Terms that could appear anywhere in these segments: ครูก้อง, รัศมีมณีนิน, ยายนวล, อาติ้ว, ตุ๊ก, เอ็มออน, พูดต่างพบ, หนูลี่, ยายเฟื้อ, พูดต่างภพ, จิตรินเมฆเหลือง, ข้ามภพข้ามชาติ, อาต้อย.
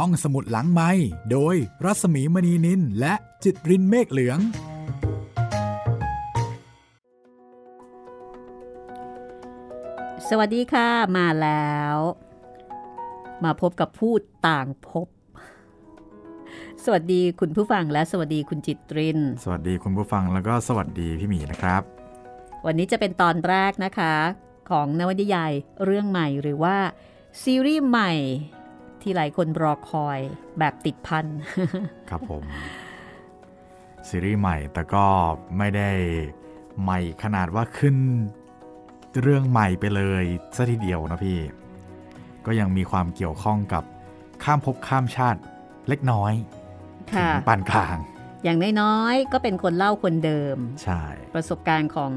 ห้องสมุดหลังไมค์โดยรัศมีมณีนินและจิตรินเมฆเหลืองสวัสดีค่ะมาแล้วมาพบกับผู้ต่างพบสวัสดีคุณผู้ฟังและสวัสดีคุณจิตรินสวัสดีคุณผู้ฟังแล้วก็สวัสดีพี่หมีนะครับวันนี้จะเป็นตอนแรกนะคะของนวนิยายเรื่องใหม่หรือว่าซีรีส์ใหม่ที่หลายคนรอคอยแบบติดพันครับผมซีรีส์ใหม่แต่ก็ไม่ได้ใหม่ขนาดว่าขึ้นเรื่องใหม่ไปเลยซะทีเดียวนะพี่ก็ยังมีความเกี่ยวข้องกับข้ามภพข้ามชาติเล็กน้อยถึงปานกลางอย่างน้อยๆก็เป็นคนเล่าคนเดิมใช่ประสบการณ์ของ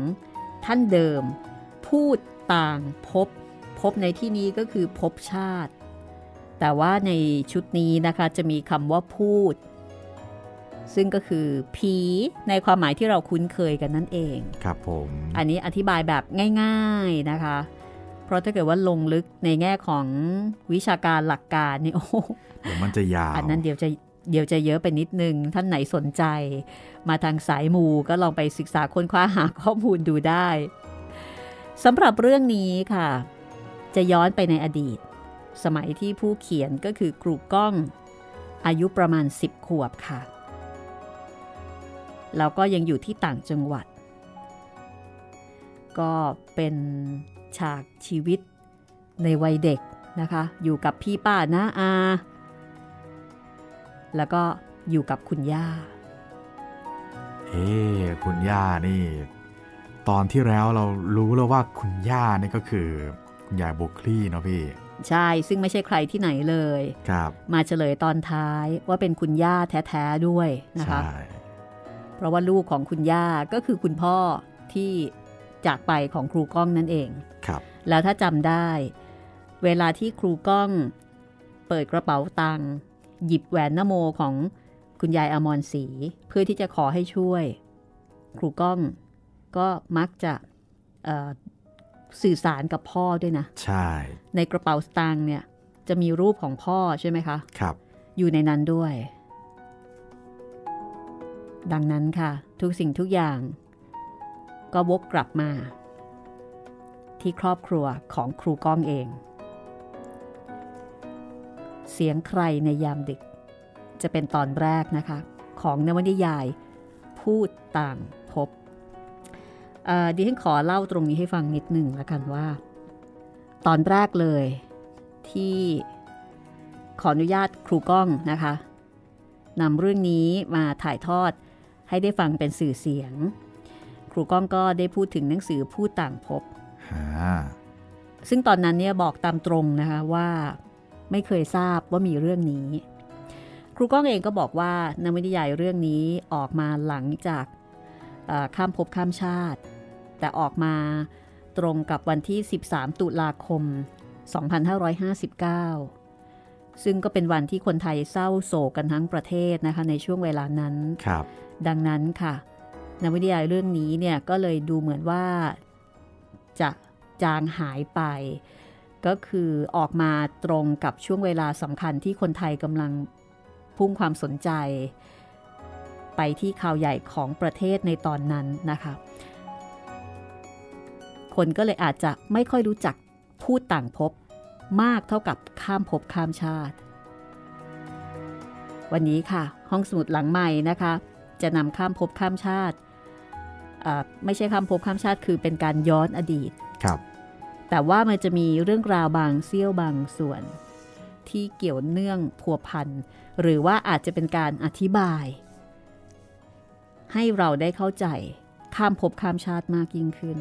ท่านเดิมพูดต่างพบในที่นี้ก็คือพบชาติแต่ว่าในชุดนี้นะคะจะมีคำว่าพูดซึ่งก็คือผีในความหมายที่เราคุ้นเคยกันนั่นเองครับผมอันนี้อธิบายแบบง่ายๆนะคะเพราะถ้าเกิดว่าลงลึกในแง่ของวิชาการหลักการนี่โอ้มันจะยาวอันนั้นเดี๋ยวจะเยอะไปนิดนึงท่านไหนสนใจมาทางสายมูก็ลองไปศึกษาค้นคว้าหาข้อมูลดูได้สำหรับเรื่องนี้ค่ะจะย้อนไปในอดีตสมัยที่ผู้เขียนก็คือครูก้องอายุประมาณ10ขวบค่ะแล้วก็ยังอยู่ที่ต่างจังหวัดก็เป็นฉากชีวิตในวัยเด็กนะคะอยู่กับพี่ป้าน้าอาแล้วก็อยู่กับคุณย่าคุณย่านี่ตอนที่แล้วเรารู้แล้วว่าคุณย่านี่ก็คือคุณยายโบคลี่เนาะพี่ใช่ซึ่งไม่ใช่ใครที่ไหนเลยครับมาเฉลยตอนท้ายว่าเป็นคุณย่าแท้ๆด้วยนะคะเพราะว่าลูกของคุณย่าก็คือคุณพ่อที่จากไปของครูก้องนั่นเองครับแล้วถ้าจำได้เวลาที่ครูก้องเปิดกระเป๋าตังค์หยิบแหวนนโมของคุณยายอมรศรีเพื่อที่จะขอให้ช่วยครูก้องก็มักจะสื่อสารกับพ่อด้วยนะใช่ในกระเป๋าสตางค์เนี่ยจะมีรูปของพ่อใช่ไหมคะครับอยู่ในนั้นด้วยดังนั้นค่ะทุกสิ่งทุกอย่างก็วกกลับมาที่ครอบครัวของครูก้องเองเสียงใครในยามดึกจะเป็นตอนแรกนะคะของนวนิยายพูดต่างพบดิฉันขอเล่าตรงนี้ให้ฟังนิดหนึ่งแล้วกันว่าตอนแรกเลยที่ขออนุญาตครูก้องนะคะนำเรื่องนี้มาถ่ายทอดให้ได้ฟังเป็นสื่อเสียงครูก้องก็ได้พูดถึงหนังสือพูดต่างพบซึ่งตอนนั้นเนี่ยบอกตามตรงนะคะว่าไม่เคยทราบว่ามีเรื่องนี้ครูก้องเองก็บอกว่านวนิยายเรื่องนี้ออกมาหลังจากข้ามภพข้ามชาติแต่ออกมาตรงกับวันที่13ตุลาคม2559ซึ่งก็เป็นวันที่คนไทยเศร้าโศกกันทั้งประเทศนะคะในช่วงเวลานั้นครับดังนั้นค่ะนวนิยายเรื่องนี้เนี่ยก็เลยดูเหมือนว่าจะจางหายไปก็คือออกมาตรงกับช่วงเวลาสำคัญที่คนไทยกำลังพุ่งความสนใจไปที่ข่าวใหญ่ของประเทศในตอนนั้นนะคะคนก็เลยอาจจะไม่ค่อยรู้จักพูดต่างภพมากเท่ากับข้ามภพข้ามชาติวันนี้ค่ะห้องสมุดหลังใหม่นะคะจะนำข้ามภพข้ามชาติไม่ใช่ข้ามภพข้ามชาติคือเป็นการย้อนอดีตครับแต่ว่ามันจะมีเรื่องราวบางเสี้ยวบางส่วนที่เกี่ยวเนื่องพัวพันหรือว่าอาจจะเป็นการอธิบายให้เราได้เข้าใจข้ามภพข้ามชาติมากยิ่งขึ้น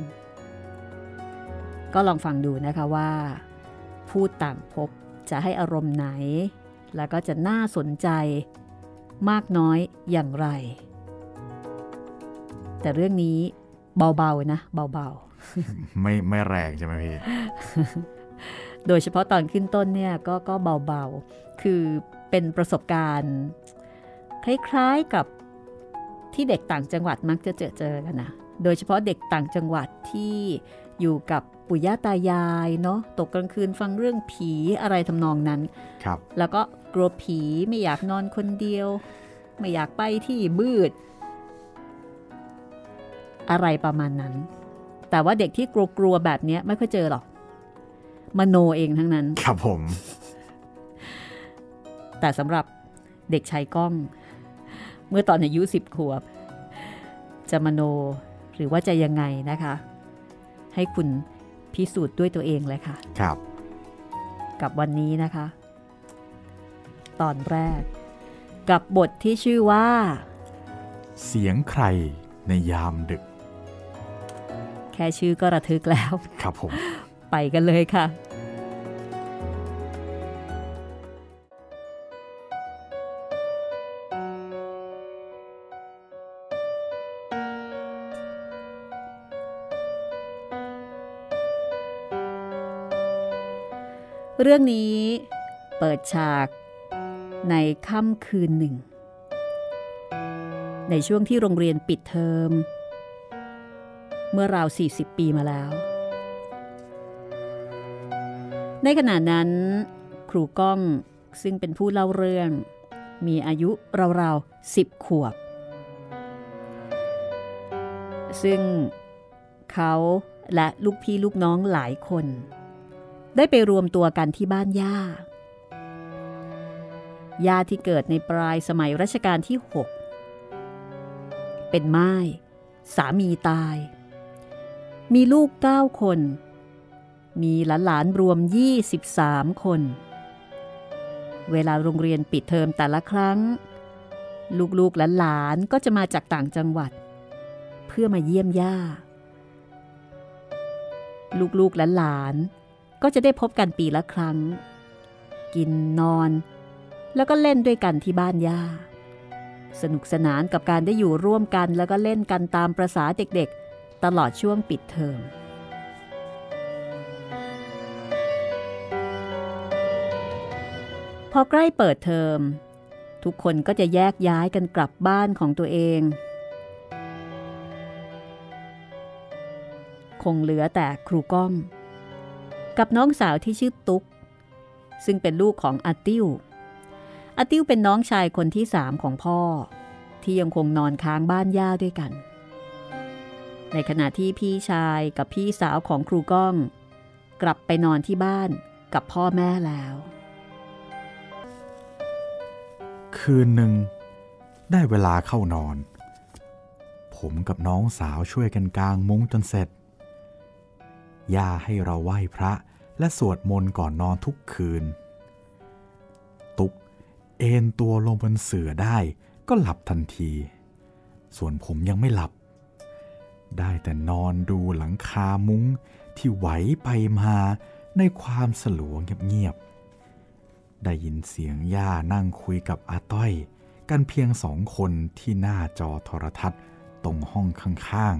ก็ลองฟังดูนะคะว่าพูดต่างภพจะให้อารมณ์ไหนแล้วก็จะน่าสนใจมากน้อยอย่างไรแต่เรื่องนี้เบาๆนะเบาๆไม่แรงใช่ไหมพี่โดยเฉพาะตอนขึ้นต้นเนี่ยก็เบาๆคือเป็นประสบการณ์คล้ายๆกับที่เด็กต่างจังหวัดมักจะเจอกันนะโดยเฉพาะเด็กต่างจังหวัดที่อยู่กับปู่ย่าตายายเนาะตกกลางคืนฟังเรื่องผีอะไรทำนองนั้นครับแล้วก็ กลัวผีไม่อยากนอนคนเดียวไม่อยากไปที่มืดอะไรประมาณนั้นแต่ว่าเด็กที่กลัวๆแบบนี้ไม่ค่อยเจอหรอกมโนเองทั้งนั้นครับผมแต่สำหรับเด็กชายก้องเมื่อตอนอายุ10ขวบจะมโนหรือว่าจะยังไงนะคะให้คุณพิสูจน์ด้วยตัวเองเลยค่ะครับกับวันนี้นะคะตอนแรกกับบทที่ชื่อว่าเสียงใครในยามดึกแค่ชื่อก็ระทึกแล้วครับผมไปกันเลยค่ะเรื่องนี้เปิดฉากในค่ำคืนหนึ่งในช่วงที่โรงเรียนปิดเทอมเมื่อราว40ปีมาแล้วในขณะนั้นครูก้องซึ่งเป็นผู้เล่าเรื่องมีอายุราวๆ10ขวบซึ่งเขาและลูกพี่ลูกน้องหลายคนได้ไปรวมตัวกันที่บ้านย่าที่เกิดในปลายสมัยรัชกาลที่6เป็นม่ายสามีตายมีลูก9คนมีหลานๆรวม23คนเวลาโรงเรียนปิดเทอมแต่ละครั้งลูกๆหลานๆก็จะมาจากต่างจังหวัดเพื่อมาเยี่ยมย่าลูกๆหลานๆก็จะได้พบกันปีละครั้งกินนอนแล้วก็เล่นด้วยกันที่บ้านย่าสนุกสนานกับการได้อยู่ร่วมกันแล้วก็เล่นกันตามประสาเด็กๆตลอดช่วงปิดเทอมพอใกล้เปิดเทอมทุกคนก็จะแยกย้ายกันกลับบ้านของตัวเองคงเหลือแต่ครูก้องกับน้องสาวที่ชื่อตุ๊กซึ่งเป็นลูกของอาติ้วอาติ้วเป็นน้องชายคนที่3ของพ่อที่ยังคงนอนค้างบ้านย่าด้วยกันในขณะที่พี่ชายกับพี่สาวของครูก้องกลับไปนอนที่บ้านกับพ่อแม่แล้วคืนหนึ่งได้เวลาเข้านอนผมกับน้องสาวช่วยกันกางมุ้งจนเสร็จย่าให้เราไหว้พระและสวดมนต์ก่อนนอนทุกคืนตุ๊กเอนตัวลงบนเสื่อได้ก็หลับทันทีส่วนผมยังไม่หลับได้แต่นอนดูหลังคามุ้งที่ไหวไปมาในความสลัวเงียบๆได้ยินเสียงย่านั่งคุยกับอาต้อยกันเพียง2คนที่หน้าจอโทรทัศน์ตรงห้องข้าง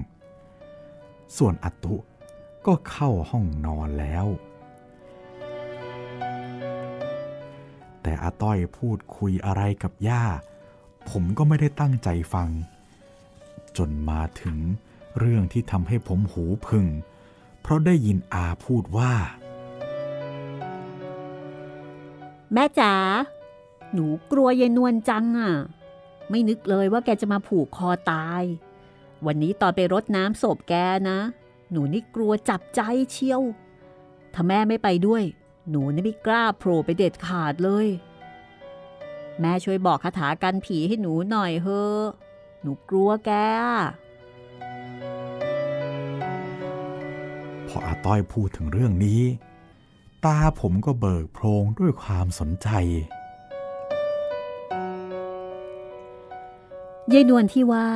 ๆส่วนอาตุก็เข้าห้องนอนแล้วแต่อาต้อยพูดคุยอะไรกับย่าผมก็ไม่ได้ตั้งใจฟังจนมาถึงเรื่องที่ทำให้ผมหูผึ่งเพราะได้ยินอาพูดว่าแม่จ๋าหนูกลัวยายนวลจังอ่ะไม่นึกเลยว่าแกจะมาผูกคอตายวันนี้ตอนไปรดน้ำศพแกนะหนูนี่กลัวจับใจเชียวถ้าแม่ไม่ไปด้วยหนูนี่ไม่กล้าโผล่ไปเด็ดขาดเลยแม่ช่วยบอกคาถากันผีให้หนูหน่อยเถอะหนูกลัวแกพออาต้อยพูดถึงเรื่องนี้ตาผมก็เบิกโพลงด้วยความสนใจยายนวลที่ว่า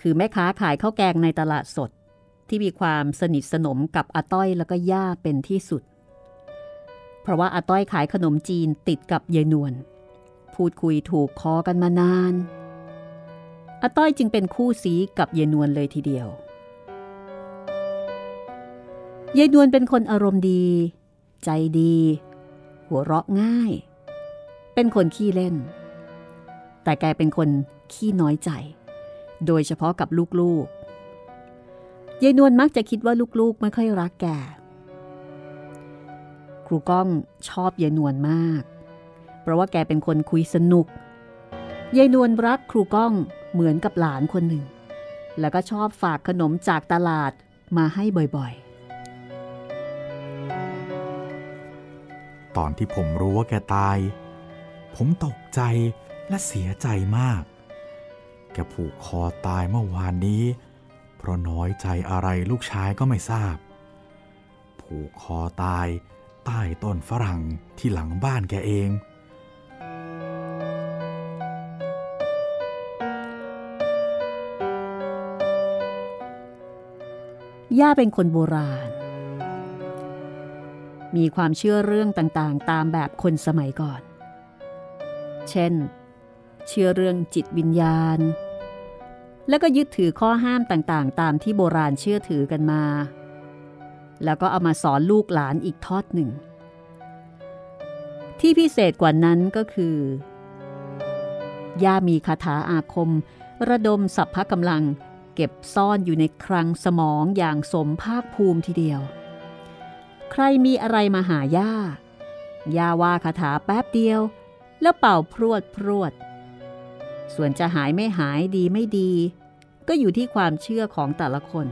คือแม่ค้าขายข้าวแกงในตลาดสดที่มีความสนิทสนมกับอาต้อยแล้วก็ย่าเป็นที่สุดเพราะว่าอาต้อยขายขนมจีนติดกับยายนวลพูดคุยถูกคอกันมานานอาต้อยจึงเป็นคู่สีกับยายนวลเลยทีเดียวยายนวลเป็นคนอารมณ์ดีใจดีหัวเราะง่ายเป็นคนขี้เล่นแต่แกเป็นคนขี้น้อยใจโดยเฉพาะกับลูกๆยายนวลมักจะคิดว่าลูกๆไม่ค่อยรักแกครูก้องชอบยายนวลมาก เพราะว่าแกเป็นคนคุยสนุกยายนวลรักครูก้องเหมือนกับหลานคนหนึ่งแล้วก็ชอบฝากขนมจากตลาดมาให้บ่อยๆตอนที่ผมรู้ว่าแกตายผมตกใจและเสียใจมากแกผูกคอตายเมื่อวานนี้เพราะน้อยใจอะไรลูกชายก็ไม่ทราบผูกคอตายใต้ต้นฝรั่งที่หลังบ้านแกเองย่าเป็นคนโบราณมีความเชื่อเรื่องต่างๆตามแบบคนสมัยก่อนเช่นเชื่อเรื่องจิตวิญญาณแล้วก็ยึดถือข้อห้ามต่างๆตามที่โบราณเชื่อถือกันมาแล้วก็เอามาสอนลูกหลานอีกทอดหนึ่งที่พิเศษกว่านั้นก็คือย่ามีคาถาอาคมระดมสรรพกำลังเก็บซ่อนอยู่ในคลังสมองอย่างสมภาคภูมิทีเดียวใครมีอะไรมาหาย่าย่าว่าคาถาแป๊บเดียวแล้วเป่าพรวดส่วนจะหายไม่หายดีไม่ดีก็อยู่ที่ความเชื่อของแต่ละคน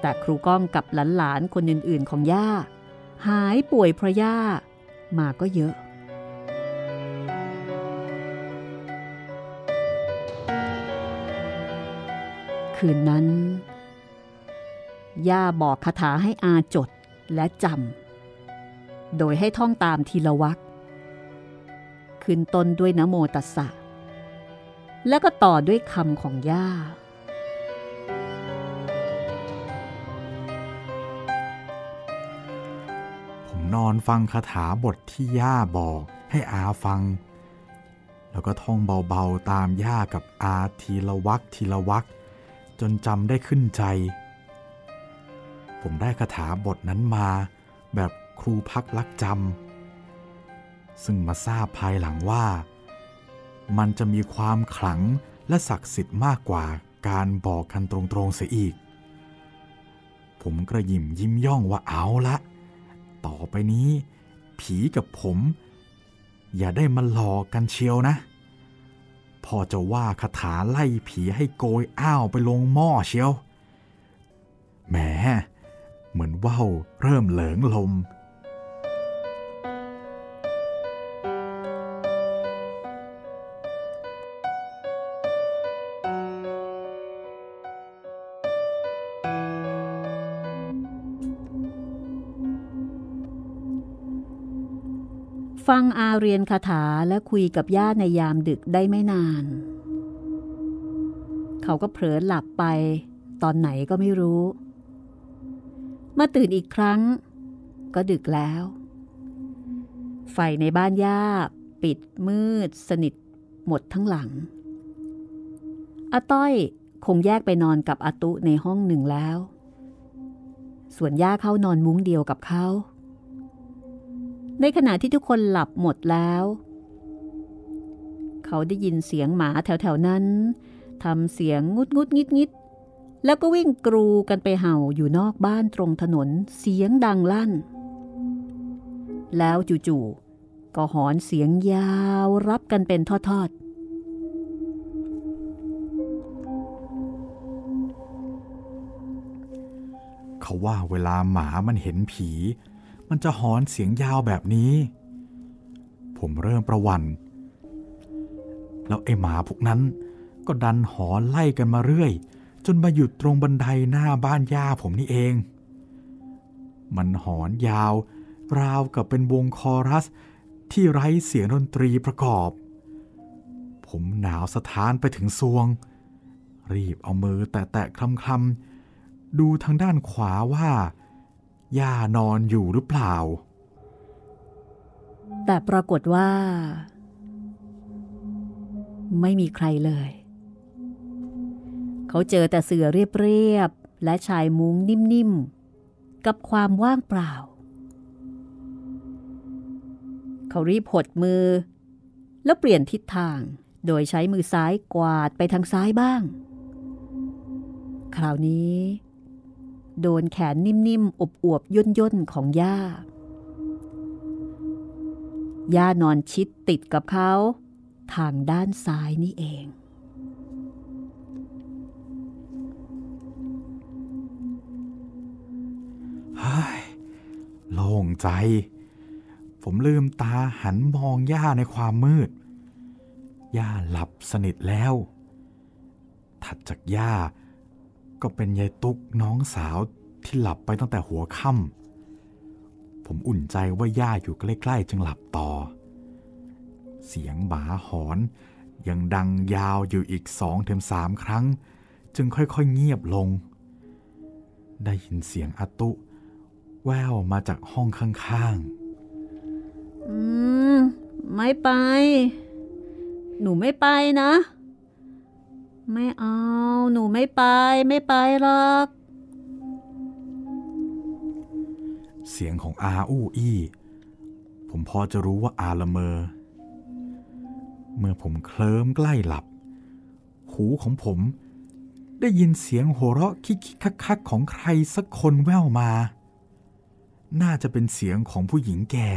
แต่ครูก้องกับหลานๆคนอื่นๆของย่าหายป่วยเพราะย่ามาก็เยอะคืนนั้นย่าบอกคาถาให้อาจดและจำโดยให้ท่องตามทีละวรรคขึ้นต้นด้วยนะโมตัสสะแล้วก็ต่อด้วยคำของย่าผมนอนฟังคาถาบทที่ย่าบอกให้อาฟังแล้วก็ท่องเบาๆตามย่ากับอาทีละวรรคจนจำได้ขึ้นใจผมได้คาถาบทนั้นมาแบบครูพักลักจำซึ่งมาทราบภายหลังว่ามันจะมีความขลังและศักดิ์สิทธิ์มากกว่าการบอกกันตรงๆเสียอีกผมกระหยิมยิ้มย่องว่าเอาละต่อไปนี้ผีกับผมอย่าได้มาหลอกกันเชียวนะพอจะว่าคาถาไล่ผีให้โกยอ้าวไปลงหม้อเชียวแหมเหมือนว่าวเริ่มเหลิงลมฟังอาเรียนคาถาและคุยกับย่าในยามดึกได้ไม่นานเขาก็เผลอหลับไปตอนไหนก็ไม่รู้มาตื่นอีกครั้งก็ดึกแล้วไฟในบ้านย่าปิดมืดสนิทหมดทั้งหลังอาต้อยคงแยกไปนอนกับอาตุในห้องหนึ่งแล้วส่วนย่าเข้านอนมุ้งเดียวกับเขาในขณะที่ทุกคนหลับหมดแล้วเขาได้ยินเสียงหมาแถวๆนั้นทำเสียงงุดงุดงิดแล้วก็วิ่งกรูกันไปเห่าอยู่นอกบ้านตรงถนนเสียงดังลั่นแล้วจู่ๆก็หอนเสียงยาวรับกันเป็นทอดๆเขาว่าเวลาหมามันเห็นผีมันจะหอนเสียงยาวแบบนี้ผมเริ่มประหวั่นแล้วไอ้หมาพวกนั้นก็ดันหอนไล่กันมาเรื่อยจนมาหยุดตรงบันไดหน้าบ้านย่าผมนี่เองมันหอนยาวราวกับเป็นวงคอรัสที่ไร้เสียงดนตรีประกอบผมหนาวสะท้านไปถึงซวงรีบเอามือแตะๆคลำๆดูทางด้านขวาว่าย่านอนอยู่หรือเปล่าแต่ปรากฏว่าไม่มีใครเลยเขาเจอแต่เสื่อเรียบๆและชายมุ้งนิ่มๆกับความว่างเปล่าเขารีบหดมือแล้วเปลี่ยนทิศทางโดยใช้มือซ้ายกวาดไปทางซ้ายบ้างคราวนี้โดนแขนนิ่มๆอวบๆย่นๆของย่า ย่านอนชิดติดกับเขาทางด้านซ้ายนี่เองโล่งใจผมลืมตาหันมองย่าในความมืดย่าหลับสนิทแล้วถัดจากย่าก็เป็นยายตุ๊กน้องสาวที่หลับไปตั้งแต่หัวค่ำผมอุ่นใจว่าย่าอยู่ใกล้ๆจึงหลับต่อเสียงหมาหอนยังดังยาวอยู่อีก 2-3 ครั้งจึงค่อยๆเงียบลงได้ยินเสียงอาตุแว่วมาจากห้องข้างๆไม่ไปหนูไม่ไปนะไม่เอาหนูไม่ไปหรอกเสียงของอาอู้อี้ผมพอจะรู้ว่าอาละเมอเมื่อผมเคลิ้มใกล้หลับหูของผมได้ยินเสียงหัวเราะคิกคักๆของใครสักคนแว่วมาน่าจะเป็นเสียงของผู้หญิงแก่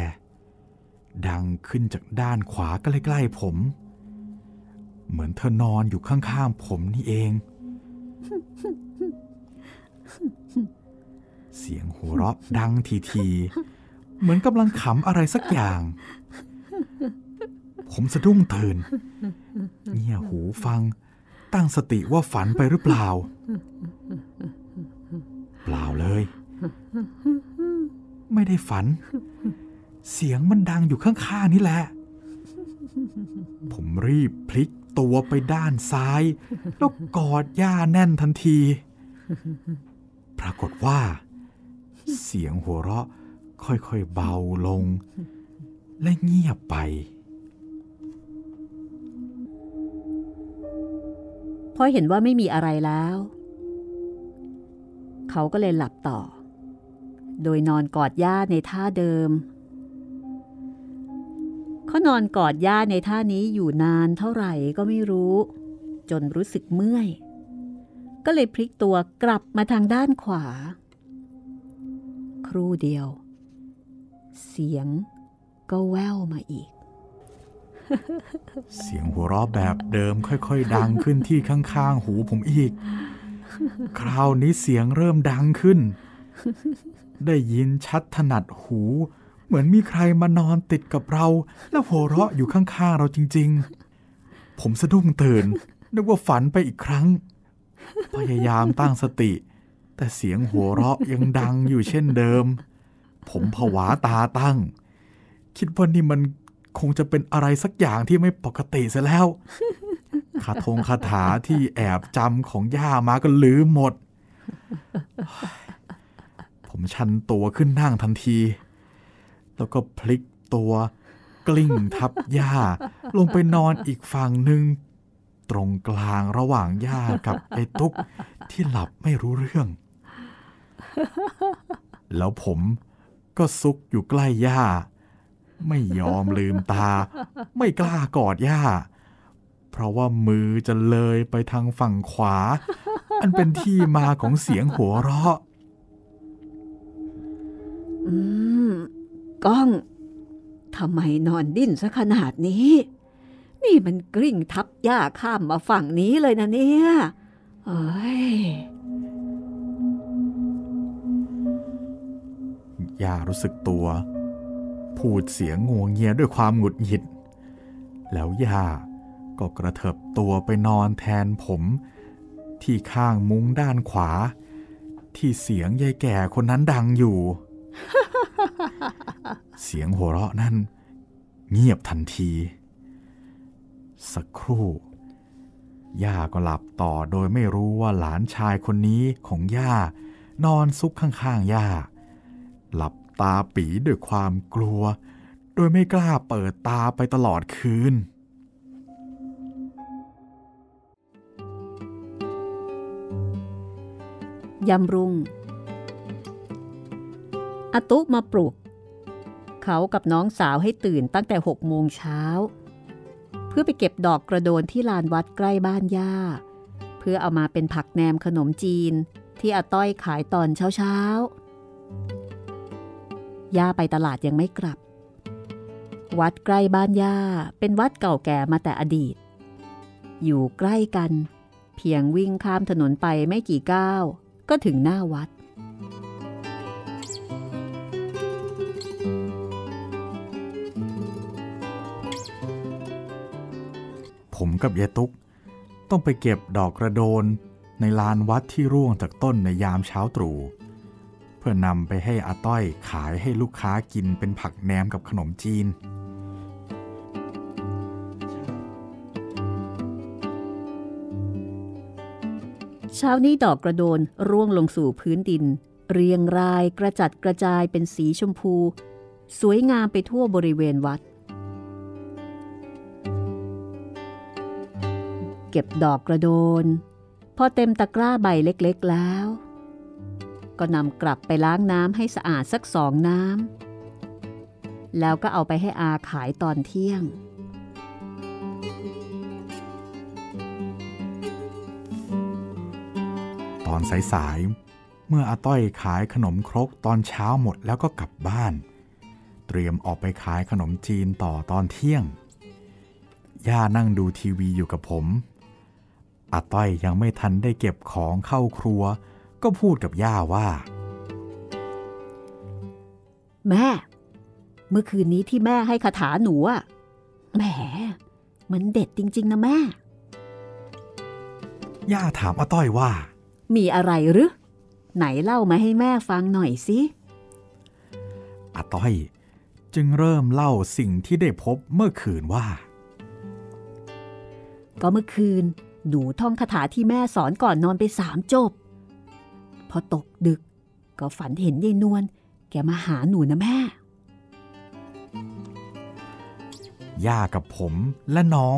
ดังขึ้นจากด้านขวาใกล้ๆผมเหมือนเธอนอนอยู่ข้างๆผมนี่เองเสียงหัวเราะดังทีๆเหมือนกำลังขำอะไรสักอย่างผมสะดุ้งตื่นเงี่ยหูฟังตั้งสติว่าฝันไปหรือเปล่าเปล่าเลยไม่ได้ฝันเสียงมันดังอยู่ข้างๆนี่แหละผมรีบพลิกตัวไปด้านซ้ายแล้วกอดย่าแน่นทันทีปรากฏว่าเสียงหัวเราะค่อยๆเบาลงและเงียบไปพอเห็นว่าไม่มีอะไรแล้วเขาก็เลยหลับต่อโดยนอนกอดย่าในท่าเดิมเขานอนกอดย่าในท่านี้อยู่นานเท่าไหร่ก็ไม่รู้จนรู้สึกเมื่อยก็เลยพลิกตัวกลับมาทางด้านขวาครู่เดียวเสียงก็แว่วมาอีกเสียงหัวเราะแบบเดิมค่อยๆดังขึ้นที่ข้างๆหูผมอีกคราวนี้เสียงเริ่มดังขึ้นได้ยินชัดถนัดหูเหมือนมีใครมานอนติดกับเราแล้วหัวเราะอยู่ข้างๆเราจริงๆผมสะดุ้งตื่นนึกว่าฝันไปอีกครั้งพยายามตั้งสติแต่เสียงหัวเราะยังดังอยู่เช่นเดิมผมผวาตาตั้งคิดว่านี่มันคงจะเป็นอะไรสักอย่างที่ไม่ปกติซะแล้วคาถาที่แอบจำของย่ามาก็ลืมหมดผมชันตัวขึ้นนั่งทันทีแล้วก็พลิกตัวกลิ้งทับย่าลงไปนอนอีกฝั่งหนึ่งตรงกลางระหว่างย่ากับไอ้ตุ๊กที่หลับไม่รู้เรื่องแล้วผมก็ซุกอยู่ใกล้ย่าไม่ยอมลืมตาไม่กล้ากอดย่าเพราะว่ามือจะเลยไปทางฝั่งขวาอันเป็นที่มาของเสียงหัวเราะก้องทำไมนอนดิ้นซะขนาดนี้นี่มันกลิ้งทับย่าข้ามมาฝั่งนี้เลยนะเนี่ยเอ้ยย่ารู้สึกตัวพูดเสียงงัวเงียด้วยความหงุดหงิดแล้วย่าก็กระเถิบตัวไปนอนแทนผมที่ข้างมุ้งด้านขวาที่เสียงยายแก่คนนั้นดังอยู่ เสียงหัวเราะนั่นเงียบทันทีสักครู่ย่าก็หลับต่อโดยไม่รู้ว่าหลานชายคนนี้ของย่านอนซุกข้างๆย่าหลับตาปีด้วยความกลัวโดยไม่กล้าเปิดตาไปตลอดคืนยามรุ่งอาตุมาปลุกเขากับน้องสาวให้ตื่นตั้งแต่6 โมงเช้าเพื่อไปเก็บดอกกระโดนที่ลานวัดใกล้บ้านย่าเพื่อเอามาเป็นผักแหนมขนมจีนที่อาต้อยขายตอนเช้าย่าไปตลาดยังไม่กลับ วัดใกล้บ้านย่าเป็นวัดเก่าแก่มาแต่อดีตอยู่ใกล้กันเพียงวิ่งข้ามถนนไปไม่กี่ก้าวก็ถึงหน้าวัดผมกับยายตุ๊กต้องไปเก็บดอกกระโดนในลานวัดที่ร่วงจากต้นในยามเช้าตรู่เพื่อนำไปให้อาต้อยขายให้ลูกค้ากินเป็นผักแหนมกับขนมจีนเช้านี้ดอกกระโดนร่วงลงสู่พื้นดินเรียงรายกระจัดกระจายเป็นสีชมพูสวยงามไปทั่วบริเวณวัดเก็บดอกกระโดนพอเต็มตะกร้าใบเล็กๆแล้วก็นำกลับไปล้างน้ำให้สะอาดสักสองน้ำแล้วก็เอาไปให้อาขายตอนเที่ยงตอนสายๆเมื่ออาต้อยขายขนมครกตอนเช้าหมดแล้วก็กลับบ้านเตรียมออกไปขายขนมจีนต่อตอนเที่ยงย่านั่งดูทีวีอยู่กับผมอาต้อยยังไม่ทันได้เก็บของเข้าครัวก็พูดกับย่าว่าแม่เมื่อคืนนี้ที่แม่ให้คาถาหนูอะแหมมันเด็ดจริงๆนะแม่ย่าถามอาต้อยว่ามีอะไรหรือไหนเล่ามาให้แม่ฟังหน่อยสิอาต้อยจึงเริ่มเล่าสิ่งที่ได้พบเมื่อคืนว่าก็เมื่อคืนหนูท่องคาถาที่แม่สอนก่อนนอนไปสามจบพอตกดึกก็ฝันเห็นยายนวลแกมาหาหนูนะแม่ย่ากับผมและน้อง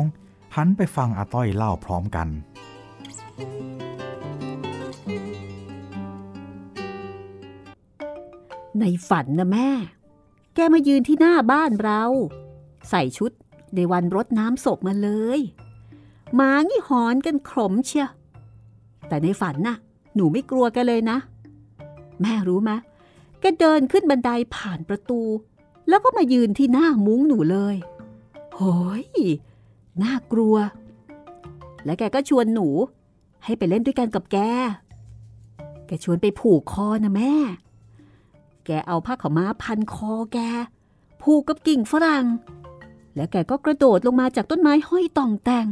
หันไปฟังอาต้อยเล่าพร้อมกันในฝันนะแม่แกมายืนที่หน้าบ้านเราใส่ชุดในวันรดน้ำศพมาเลยหมางี้หอนกันขลมเชียวแต่ในฝันน่ะหนูไม่กลัวแกเลยนะแม่รู้ไหมแกเดินขึ้นบันไดผ่านประตูแล้วก็มายืนที่หน้ามุ้งหนูเลยโหยน่ากลัวและแกก็ชวนหนูให้ไปเล่นด้วยกันกับแกชวนไปผูกคอนะแม่แกเอาผ้าขาวม้าพันคอแกผูกกับกิ่งฝรั่งแล้วแกก็กระโดดลงมาจากต้นไม้ห้อยต่องแต่ง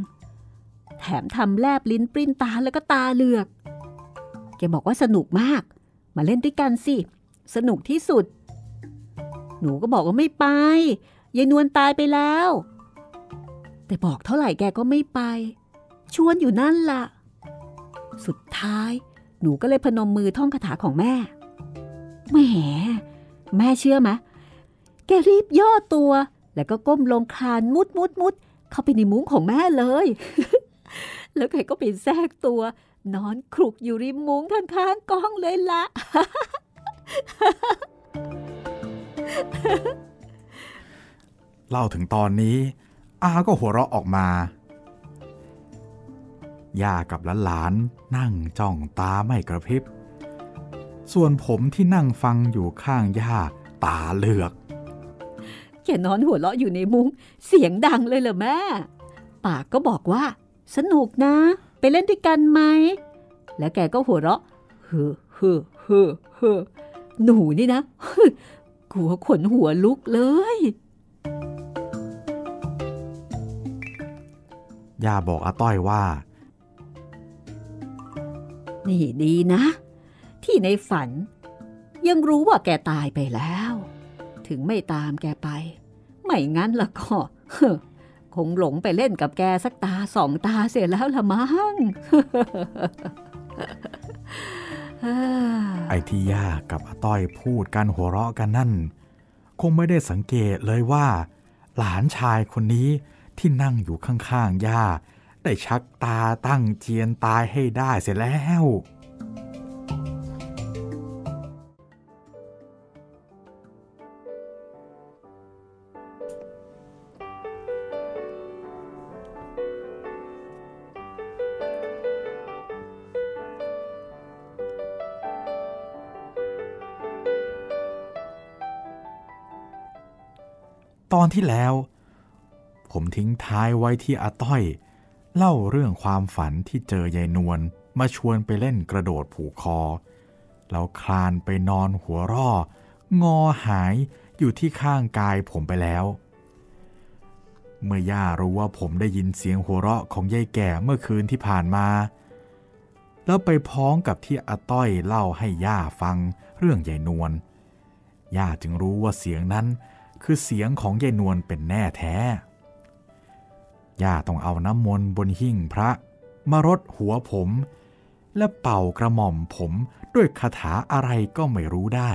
แถมทำแลบลิ้นปริ้นตาแล้วก็ตาเหลือกแกบอกว่าสนุกมากมาเล่นด้วยกันสิสนุกที่สุดหนูก็บอกว่าไม่ไปยายนวลตายไปแล้วแต่บอกเท่าไหร่แกก็ไม่ไปชวนอยู่นั่นล่ะสุดท้ายหนูก็เลยพนมมือท่องคาถาของแม่แม่เชื่อไหมแกรีบย่อตัวแล้วก็ก้มลงคลานมุดเข้าไปในมุ้งของแม่เลย แล้วแกก็ไปแทรกตัวนอนคลุกอยู่ริมมุ้งข้างๆกองเลยละ เล่าถึงตอนนี้อาก็หัวเราะออกมาย่ากับหลานๆนั่งจ้องตาไม่กระพริบส่วนผมที่นั่งฟังอยู่ข้างย่าตาเหลือกแกนอนหัวเราะอยู่ในมุ้งเสียงดังเลยเหรอแม่ปากก็บอกว่าสนุกนะไปเล่นด้วยกันไหมแล้วแกก็หัวเราะเฮ่อเฮ่อเฮ่อเฮ่อหนูนี่นะกลัวขนหัวลุกเลยย่าบอกอาต้อยว่านี่ดีนะที่ในฝันยังรู้ว่าแกตายไปแล้วถึงไม่ตามแกไปไม่งั้นละก็คงหลงไปเล่นกับแกสักตาสองตาเสียแล้วละมั้ง ไอ้ที่ย่ากับอาต้อยพูดกันหัวเราะกันนั่นคงไม่ได้สังเกตเลยว่าหลานชายคนนี้ที่นั่งอยู่ข้างๆย่าได้ชักตาตั้งเจียนตายให้ได้เสียแล้ว ตอนที่แล้วผมทิ้งท้ายไว้ที่อาต้อยเล่าเรื่องความฝันที่เจอยายนวลมาชวนไปเล่นกระโดดผูกคอแล้วคลานไปนอนหัวร่องอหายอยู่ที่ข้างกายผมไปแล้วเมื่อย่ารู้ว่าผมได้ยินเสียงหัวเราะของยายแก่เมื่อคืนที่ผ่านมาแล้วไปพ้องกับที่อาต้อยเล่าให้ย่าฟังเรื่องยายนวลย่าจึงรู้ว่าเสียงนั้นคือเสียงของยายนวลเป็นแน่แท้ย่าต้องเอาน้ำมนต์บนหิ้งพระมารดหัวผมและเป่ากระหม่อมผมด้วยคาถาอะไรก็ไม่รู้ได้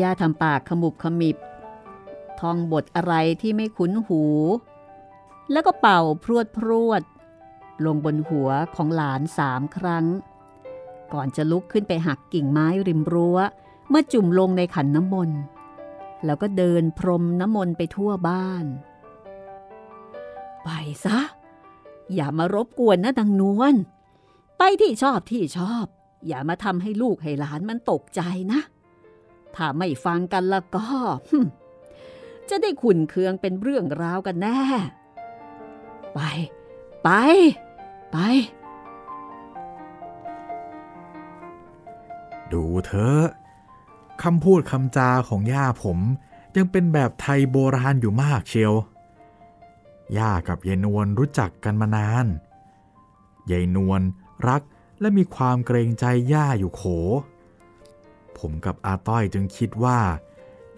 ย่าทำปากขมุบขมิบท่องบทอะไรที่ไม่คุ้นหูแล้วก็เป่าพรวดลงบนหัวของหลาน3 ครั้งก่อนจะลุกขึ้นไปหักกิ่งไม้ริมรั้วเมื่อจุ่มลงในขันน้ำมนต์แล้วก็เดินพรมน้ำมนต์ไปทั่วบ้านไปซะอย่ามารบกวนนะนางนวลไปที่ชอบที่ชอบอย่ามาทำให้ลูกให้หลานมันตกใจนะถ้าไม่ฟังกันละก็จะได้ขุ่นเคืองเป็นเรื่องราวกันแน่ไปดูเถอะคำพูดคำจาของย่าผมยังเป็นแบบไทยโบราณอยู่มากเชียวย่ากับยายนวลรู้จักกันมานานยายนวลรักและมีความเกรงใจย่าอยู่โขผมกับอาต้อยจึงคิดว่า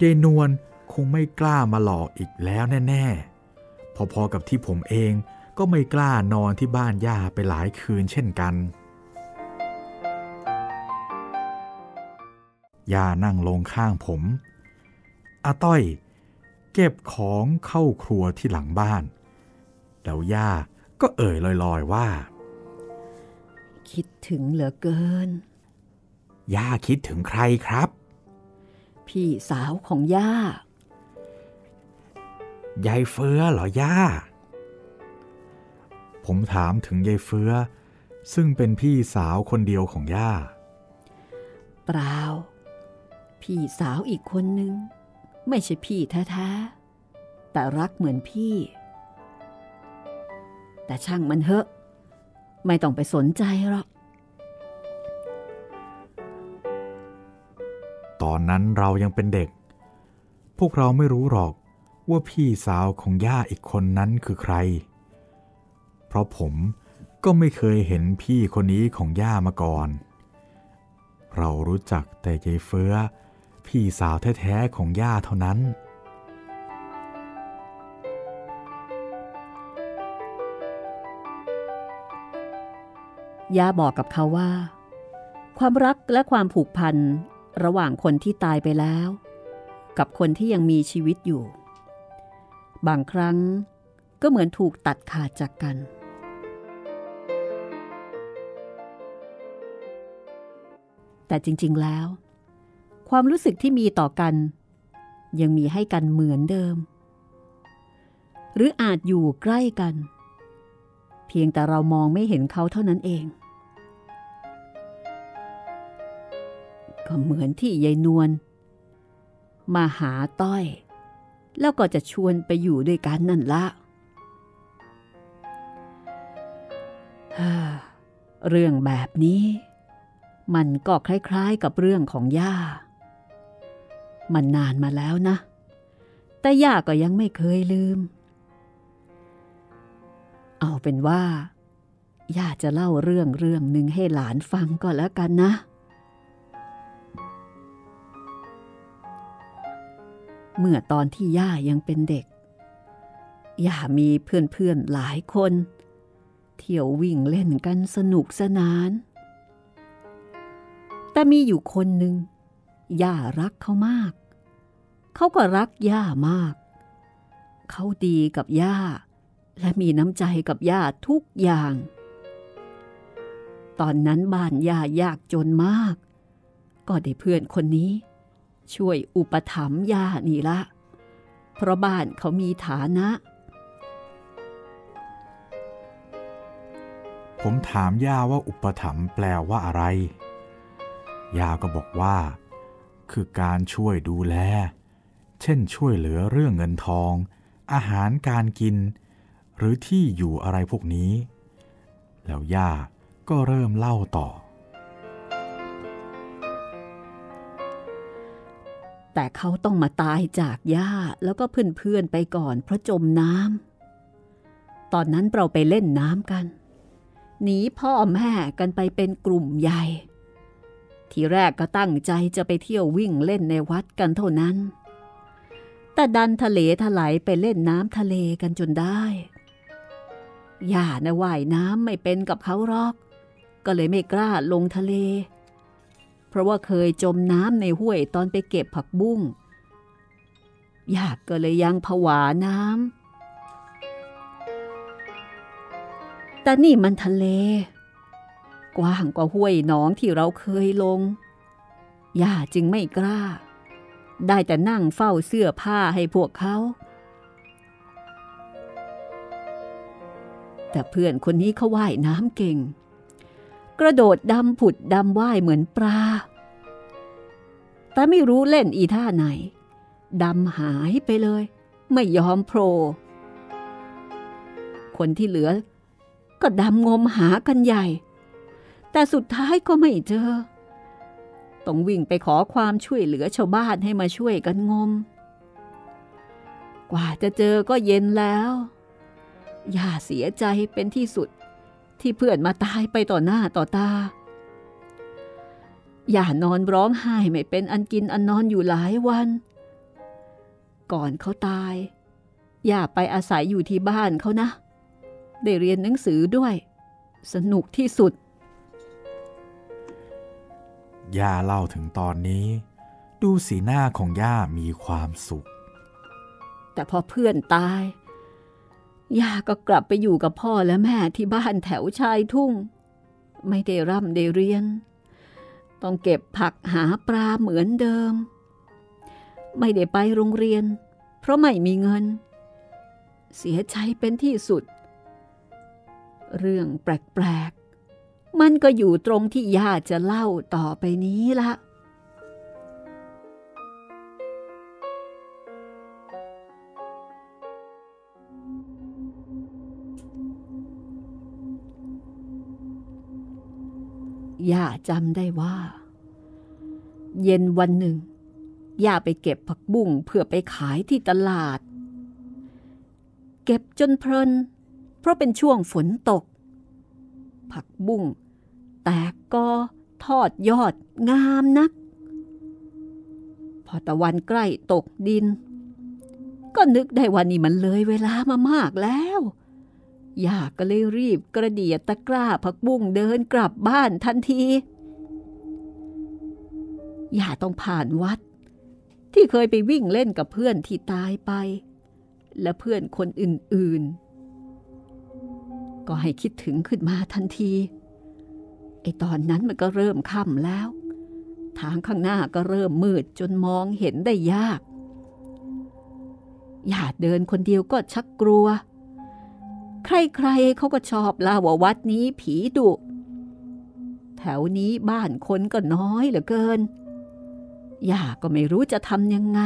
ยายนวลคงไม่กล้ามาหลอกอีกแล้วแน่ๆพอๆกับที่ผมเองก็ไม่กล้านอนที่บ้านย่าไปหลายคืนเช่นกันย่านั่งลงข้างผมอาต้อยเก็บของเข้าครัวที่หลังบ้านแล้วย่าก็เอ่ยลอยๆว่าคิดถึงเหลือเกินย่าคิดถึงใครครับพี่สาวของย่ายายเฟื้อเหรอย่าผมถามถึงยายเฟื้อซึ่งเป็นพี่สาวคนเดียวของย่าเปล่าพี่สาวอีกคนนึงไม่ใช่พี่แท้ๆแต่รักเหมือนพี่แต่ช่างมันเถอะไม่ต้องไปสนใจหรอกตอนนั้นเรายังเป็นเด็กพวกเราไม่รู้หรอกว่าพี่สาวของย่าอีกคนนั้นคือใครเพราะผมก็ไม่เคยเห็นพี่คนนี้ของย่ามาก่อนเรารู้จักแต่ยายเฟื้อพี่สาวแท้ๆของย่าเท่านั้นย่าบอกกับเขาว่าความรักและความผูกพันระหว่างคนที่ตายไปแล้วกับคนที่ยังมีชีวิตอยู่บางครั้งก็เหมือนถูกตัดขาดจากกันแต่จริงๆแล้วความรู้สึกที่มีต่อกันยังมีให้กันเหมือนเดิมหรืออาจอยู่ใกล้กันเพียงแต่เรามองไม่เห็นเขาเท่านั้นเองก็เหมือนที่ยายนวลมาหาต้อยแล้วก็จะชวนไปอยู่ด้วยกันนั่นละเรื่องแบบนี้มันก็คล้ายๆกับเรื่องของย่ามันนานมาแล้วนะแต่ย่าก็ยังไม่เคยลืมเอาเป็นว่าย่าจะเล่าเรื่องหนึ่งให้หลานฟังก็แล้วกันนะเมื่อตอนที่ย่ายังเป็นเด็กย่ามีเพื่อนๆหลายคนเที่ยววิ่งเล่นกันสนุกสนานแต่มีอยู่คนหนึ่งย่ารักเขามากเขาก็รักย่ามากเขาดีกับย่าและมีน้ำใจกับย่าทุกอย่างตอนนั้นบ้านย่ายากจนมากก็ได้เพื่อนคนนี้ช่วยอุปถัมภ์ย่านี่ละเพราะบ้านเขามีฐานะผมถามย่าว่าอุปถัมภ์แปลว่าอะไรย่าก็บอกว่าคือการช่วยดูแล เช่นช่วยเหลือเรื่องเงินทองอาหารการกินหรือที่อยู่อะไรพวกนี้แล้วย่าก็เริ่มเล่าต่อแต่เขาต้องมาตายจากย่าแล้วก็เพื่อนๆไปก่อนเพราะจมน้ำตอนนั้นเราไปเล่นน้ำกันหนีพ่อแม่กันไปเป็นกลุ่มใหญ่ทีแรกก็ตั้งใจจะไปเที่ยววิ่งเล่นในวัดกันเท่านั้นแต่ดันทะเลถลายไปเล่นน้ำทะเลกันจนได้ย่านะว่ายน้ำไม่เป็นกับเขาหรอกก็เลยไม่กล้าลงทะเลเพราะว่าเคยจมน้ำในห้วยตอนไปเก็บผักบุ้งย่าก็เลยยังผวาน้ำแต่นี่มันทะเลกว้างกว่าห้วยหนองที่เราเคยลงย่าจึงไม่กล้าได้แต่นั่งเฝ้าเสื้อผ้าให้พวกเขาแต่เพื่อนคนนี้เขาว่ายน้ำเก่งกระโดดดำผุดดำว่ายเหมือนปลาแต่ไม่รู้เล่นอีท่าไหนดำหายไปเลยไม่ยอมโผล่คนที่เหลือก็ดำงมหากันใหญ่แต่สุดท้ายก็ไม่เจอต้องวิ่งไปขอความช่วยเหลือชาวบ้านให้มาช่วยกันงมกว่าจะเจอก็เย็นแล้วย่าเสียใจเป็นที่สุดที่เพื่อนมาตายไปต่อหน้าต่อตาย่านอนร้องไห้ไม่เป็นอันกินอันนอนอยู่หลายวันก่อนเขาตายย่าไปอาศัยอยู่ที่บ้านเขานะได้เรียนหนังสือด้วยสนุกที่สุดย่าเล่าถึงตอนนี้ดูสีหน้าของย่ามีความสุขแต่พอเพื่อนตายย่าก็กลับไปอยู่กับพ่อและแม่ที่บ้านแถวชายทุ่งไม่ได้ร่ำได้เรียนต้องเก็บผักหาปลาเหมือนเดิมไม่ได้ไปโรงเรียนเพราะไม่มีเงินเสียใจเป็นที่สุดเรื่องแปลกๆมันก็อยู่ตรงที่ย่าจะเล่าต่อไปนี้ละย่าจำได้ว่าเย็นวันหนึ่งย่าไปเก็บผักบุ้งเพื่อไปขายที่ตลาดเก็บจนเพลินเพราะเป็นช่วงฝนตกผักบุ้งแตกกอทอดยอดงามนักพอตะวันใกล้ตกดินก็นึกได้ว่านี่มันเลยเวลามามากแล้วย่าก็เลยรีบกระเดียดตะกร้าผักบุ้งเดินกลับบ้านทันทีย่าต้องผ่านวัดที่เคยไปวิ่งเล่นกับเพื่อนที่ตายไปและเพื่อนคนอื่นๆก็ให้คิดถึงขึ้นมาทันทีไอ้ตอนนั้นมันก็เริ่มค่ำแล้วทางข้างหน้าก็เริ่มมืดจนมองเห็นได้ยากย่าเดินคนเดียวก็ชักกลัวใครๆเขาก็ชอบเล่าว่าวัดนี้ผีดุแถวนี้บ้านคนก็น้อยเหลือเกินย่าก็ไม่รู้จะทำยังไง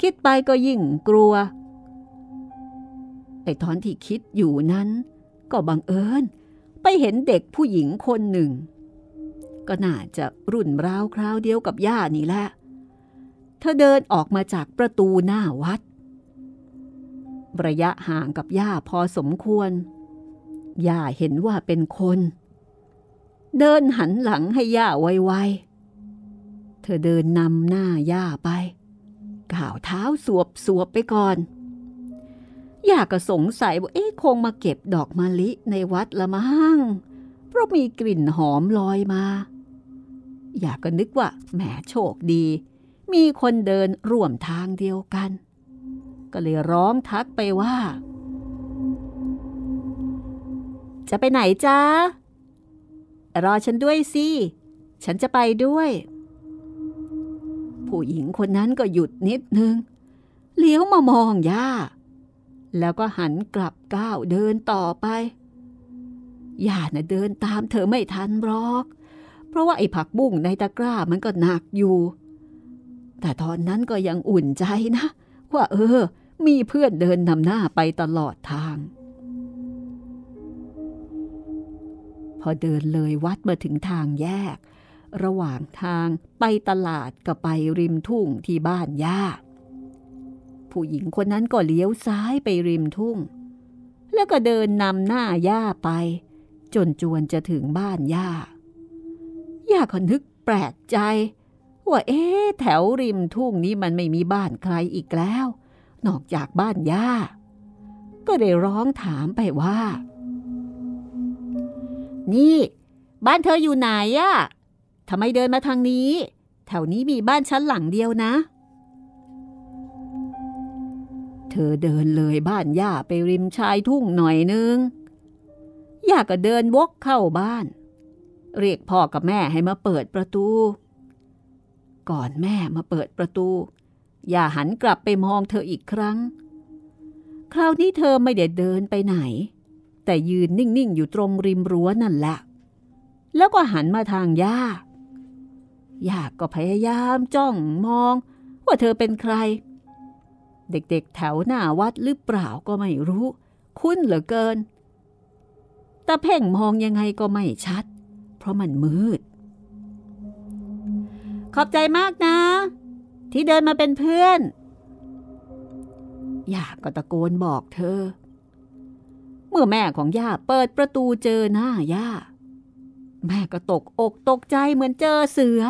คิดไปก็ยิ่งกลัวไอ้ตอนที่คิดอยู่นั้นก็บังเอิญไปเห็นเด็กผู้หญิงคนหนึ่งก็น่าจะรุ่นราวคราวเดียวกับย่านี่แหละเธอเดินออกมาจากประตูหน้าวัดระยะห่างกับย่าพอสมควรย่าเห็นว่าเป็นคนเดินหันหลังให้ย่าไวๆเธอเดินนำหน้าย่าไปก้าวเท้าสวบๆไปก่อนย่าก็สงสัยว่าคงมาเก็บดอกมะลิในวัดละมั้งเพราะมีกลิ่นหอมลอยมาย่าก็นึกว่าแหมโชคดีมีคนเดินร่วมทางเดียวกันก็เลยร้องทักไปว่าจะไปไหนจ๊ะรอฉันด้วยสิฉันจะไปด้วยผู้หญิงคนนั้นก็หยุดนิดนึงเลี้ยวมามองย่าแล้วก็หันกลับก้าวเดินต่อไปย่านะเดินตามเธอไม่ทันหรอกเพราะว่าไอ้ผักบุ้งในตะกร้ามันก็หนักอยู่ แต่ตอนนั้นก็ยังอุ่นใจนะว่ามีเพื่อนเดินนำหน้าไปตลอดทางพอเดินเลยวัดมาถึงทางแยกระหว่างทางไปตลาดกับไปริมทุ่งที่บ้านย่าผู้หญิงคนนั้นก็เลี้ยวซ้ายไปริมทุ่งแล้วก็เดินนำหน้าย่าไปจนจวนจะถึงบ้านย่าก็นึกแปลกใจว่าแถวริมทุ่งนี้มันไม่มีบ้านใครอีกแล้วนอกจากบ้านย่าก็ได้ร้องถามไปว่านี่บ้านเธออยู่ไหนอ่ะทำไมเดินมาทางนี้แถวนี้มีบ้านชั้นหลังเดียวนะเธอเดินเลยบ้านย่าไปริมชายทุ่งหน่อยนึงย่าก็เดินวกเข้าบ้านเรียกพ่อกับแม่ให้มาเปิดประตูก่อนแม่มาเปิดประตูย่าหันกลับไปมองเธออีกครั้งคราวนี้เธอไม่ได้เดินไปไหนแต่ยืนนิ่งๆอยู่ตรงริมรั้วนั่นแหละแล้วก็หันมาทางย่าย่าก็พยายามจ้องมองว่าเธอเป็นใครเด็กๆแถวหน้าวัดหรือเปล่าก็ไม่รู้คุ้นเหลือเกินแต่เพ่งมองยังไงก็ไม่ชัดเพราะมันมืดขอบใจมากนะที่เดินมาเป็นเพื่อนย่าก็ตะโกนบอกเธอเมื่อแม่ของย่าเปิดประตูเจอหน้าย่าแม่ก็ตกอกตกใจเหมือนเจอเสือ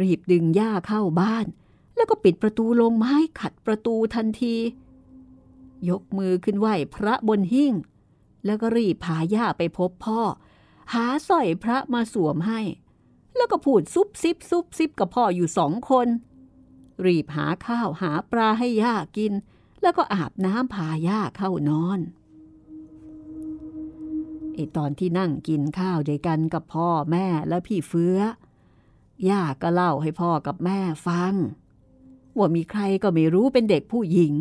รีบดึงย่าเข้าบ้านแล้วก็ปิดประตูลงไม้ขัดประตูทันทียกมือขึ้นไหว้พระบนหิ้งแล้วก็รีบพาย่าไปพบพ่อหาสร้อยพระมาสวมให้แล้วก็พูดซุบซิบซุบซิบกับพ่ออยู่สองคนรีบหาข้าวหาปลาให้ย่ากินแล้วก็อาบน้ำพาย่าเข้านอนตอนที่นั่งกินข้าวด้วยกันกับพ่อแม่และพี่เฟื้อย่าก็เล่าให้พ่อกับแม่ฟังว่ามีใครก็ไม่รู้เป็นเด็กผู้หญิง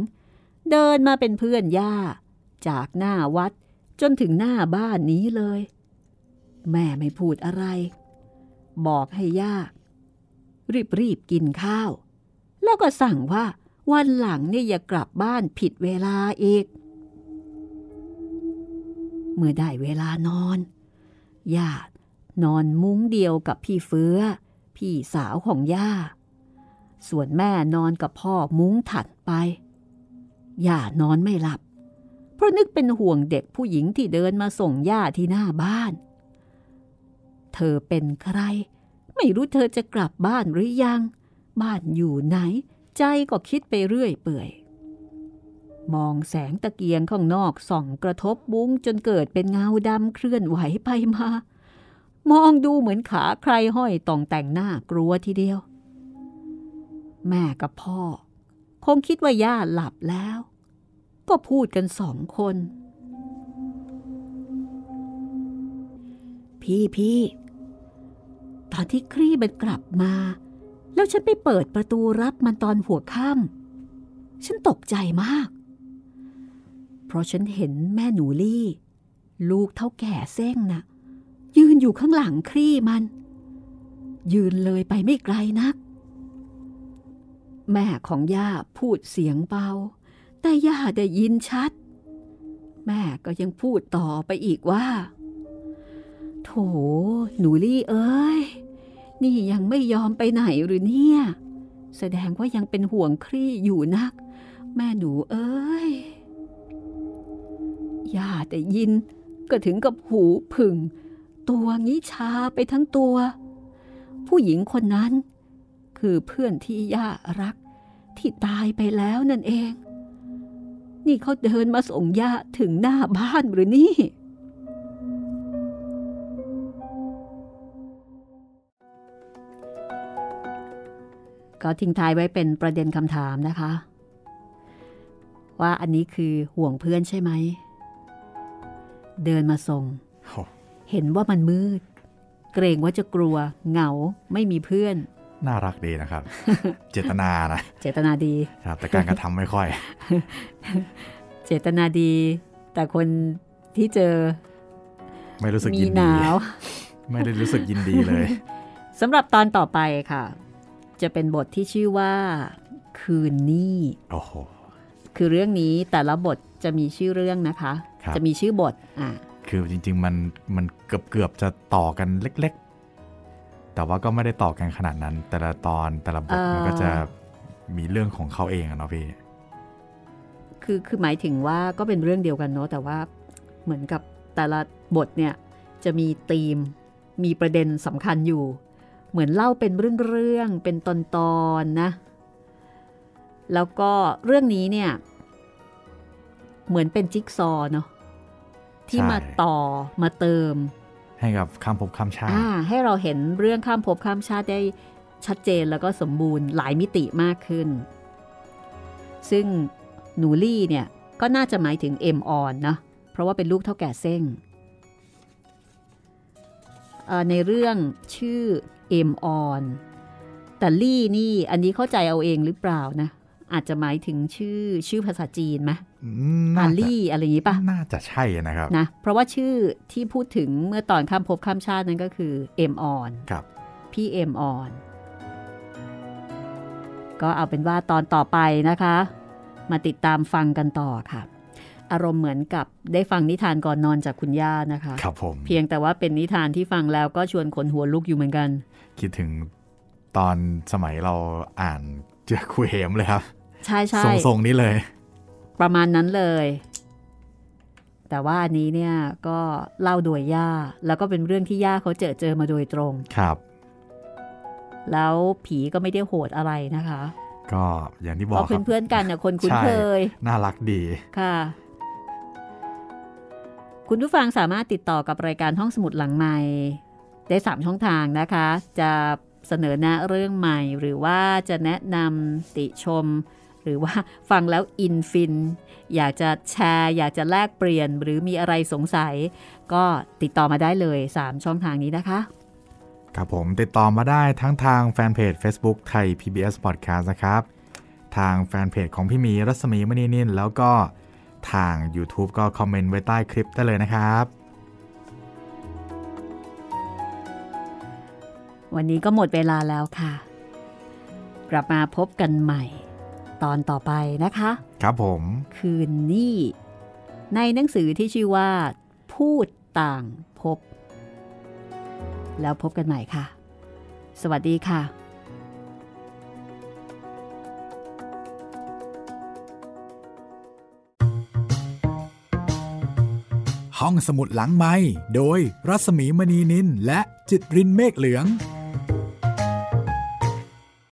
เดินมาเป็นเพื่อนย่าจากหน้าวัดจนถึงหน้าบ้านนี้เลยแม่ไม่พูดอะไรบอกให้ย่ารีบกินข้าวแล้วก็สั่งว่าวันหลังนี่อย่ากลับบ้านผิดเวลาอีกเมื่อได้เวลานอนย่านอนมุ้งเดียวกับพี่เฟื้อพี่สาวของย่าส่วนแม่นอนกับพ่อมุ้งถัดไปย่านอนไม่หลับเพราะนึกเป็นห่วงเด็กผู้หญิงที่เดินมาส่งย่าที่หน้าบ้านเธอเป็นใครไม่รู้เธอจะกลับบ้านหรือยังบ้านอยู่ไหนใจก็คิดไปเรื่อยเปื่อยมองแสงตะเกียงข้างนอกส่องกระทบบุ้งจนเกิดเป็นเงาดำเคลื่อนไหวไปมามองดูเหมือนขาใครห้อยต่องแต่งหน้ากลัวทีเดียวแม่กับพ่อคงคิดว่าย่าหลับแล้วก็พูดกันสองคนพี่ตอนที่คลี่มันกลับมาแล้วฉันไปเปิดประตูรับมันตอนหัวค่ำฉันตกใจมากเพราะฉันเห็นแม่หนูลี่ลูกเท่าแก่เส้งนะยืนอยู่ข้างหลังคลี่มันยืนเลยไปไม่ไกลนักแม่ของย่าพูดเสียงเบาแต่ย่าได้ยินชัดแม่ก็ยังพูดต่อไปอีกว่าโถหนูลี่เอ้ยนี่ยังไม่ยอมไปไหนหรือเนี่ยแสดงว่ายังเป็นห่วงคลี่อยู่นักแม่หนูเอ้ยย่าแต่ยินก็ถึงกับหูผึ่งตัวงี้ชาไปทั้งตัวผู้หญิงคนนั้นคือเพื่อนที่ย่ารักที่ตายไปแล้วนั่นเองนี่เขาเดินมาส่งย่าถึงหน้าบ้านหรือนี่ก็ทิ้งท้ายไว้เป็นประเด็นคำถามนะคะว่าอันนี้คือห่วงเพื่อนใช่ไหมเดินมาส่ง เห็นว่ามันมืดเกรงว่าจะกลัวเหงาไม่มีเพื่อนน่ารักดีนะครับ เจตนานะเจตนาดีครับแต่การกระทำไม่ค่อย เจตนาดีแต่คนที่เจอไม่รู้สึกยินดี ไม่ได้รู้สึกยินดีเลยสำหรับตอนต่อไปค่ะ จะเป็นบทที่ชื่อว่าคืนหนี้คือเรื่องนี้แต่ละบทจะมีชื่อเรื่องนะคะจะมีชื่อบทคือจริงๆมันเกือบจะต่อกันเล็กๆแต่ว่าก็ไม่ได้ต่อกันขนาดนั้นแต่ละตอนแต่ละบทมันก็จะมีเรื่องของเขาเองอะเนาะพี่คือหมายถึงว่าก็เป็นเรื่องเดียวกันเนาะแต่ว่าเหมือนกับแต่ละบทเนี่ยจะมีธีมมีประเด็นสำคัญอยู่เหมือนเล่าเป็นเรื่องเป็นตอนๆนะแล้วก็เรื่องนี้เนี่ยเหมือนเป็นจิ๊กซอว์เนาะที่มาต่อมาเติมให้กับข้ามภพข้ามชาติให้เราเห็นเรื่องข้ามภพข้ามชาติได้ชัดเจนแล้วก็สมบูรณ์หลายมิติมากขึ้นซึ่งหนูลี่เนี่ยก็น่าจะหมายถึงเอ็มออนนะเพราะว่าเป็นลูกเท่าแก่เซ้งในเรื่องชื่อเอ็มออนแต่ลี่นี่อันนี้เข้าใจเอาเองหรือเปล่านะอาจจะหมายถึงชื่อภาษาจีนไหมอาลี่อะไรอย่างนี้ป่ะน่าจะใช่นะครับนะเพราะว่าชื่อที่พูดถึงเมื่อตอนข้ามภพข้ามชาตินั้นก็คือเอ็มออนครับพี่เอ็มออนก็เอาเป็นว่าตอนต่อไปนะคะมาติดตามฟังกันต่อค่ะอารมณ์เหมือนกับได้ฟังนิทานก่อนนอนจากคุณย่านะคะครับผมเพียงแต่ว่าเป็นนิทานที่ฟังแล้วก็ชวนขนหัวลุกอยู่เหมือนกันคิดถึงตอนสมัยเราอ่านเจอคุยเหมเลยครับใช่ๆส่งนี้เลยประมาณนั้นเลยแต่ว่าอันนี้เนี่ยก็เล่าโดยย่าแล้วก็เป็นเรื่องที่ย่าเขาเจอมาโดยตรงครับแล้วผีก็ไม่ได้โหดอะไรนะคะก็อย่างที่บอกครับเพื่อนๆกันเนี่ยคนคุ้นเคยน่ารักดีค่ะคุณผู้ฟังสามารถติดต่อกับรายการห้องสมุดหลังไมค์ได้3ช่องทางนะคะจะเสนอแนะเรื่องใหม่หรือว่าจะแนะนำติชมหรือว่าฟังแล้วอินฟินอยากจะแชร์อยากจะแลกเปลี่ยนหรือมีอะไรสงสัยก็ติดต่อมาได้เลย3ช่องทางนี้นะคะครับผมติดต่อมาได้ทั้งทางแฟนเพจ Facebook ไทย PBS Podcast นะครับทางแฟนเพจของพี่มีรัศมีมณีนินแล้วก็ทาง YouTube ก็คอมเมนต์ไว้ใต้คลิปได้เลยนะครับวันนี้ก็หมดเวลาแล้วค่ะกลับมาพบกันใหม่ตอนต่อไปนะคะครับผมคืนนี้ในหนังสือที่ชื่อว่าพูดต่างภพแล้วพบกันใหม่ค่ะสวัสดีค่ะห้องสมุดหลังไมค์โดยรัศมีมณีนินและจิตรินเมฆเหลือง